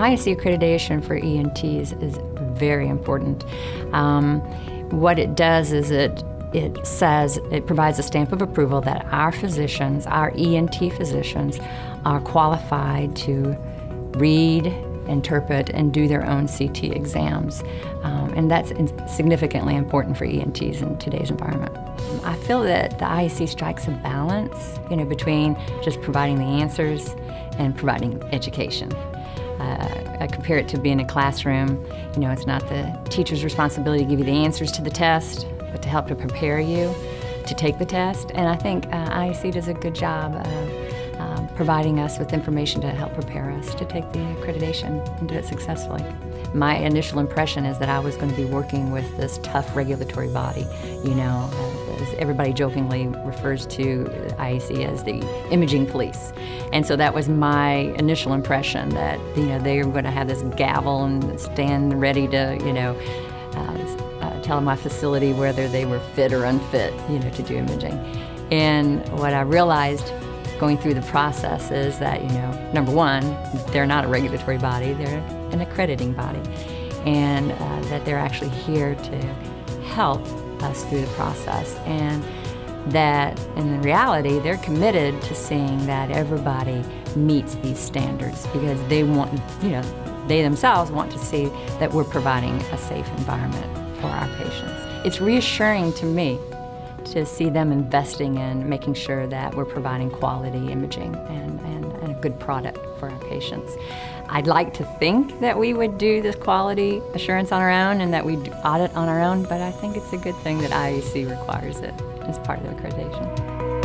ISC accreditation for ENTs is very important. What it does is it says, it provides a stamp of approval that our physicians, our ENT physicians, are qualified to read, interpret, and do their own CT exams. And that's significantly important for ENTs in today's environment. I feel that the ISC strikes a balance, between just providing the answers and providing education. I compare it to being in a classroom. It's not the teacher's responsibility to give you the answers to the test, but to help to prepare you to take the test. And I think ISC does a good job of providing us with information to help prepare us to take the accreditation and do it successfully. My initial impression is that I was going to be working with this tough regulatory body. As everybody jokingly refers to IAC as the imaging police. And so that was my initial impression, that, they were going to have this gavel and stand ready to, tell my facility whether they were fit or unfit, to do imaging. And what I realized going through the process is that, number one, they're not a regulatory body, they're an accrediting body, and that they're actually here to help us through the process, and that in reality they're committed to seeing that everybody meets these standards, because they want, they themselves want to see that we're providing a safe environment for our patients. It's reassuring to me to see them investing in making sure that we're providing quality imaging and a good product for our patients. I'd like to think that we would do this quality assurance on our own and that we'd audit on our own, but I think it's a good thing that IAC requires it as part of the accreditation.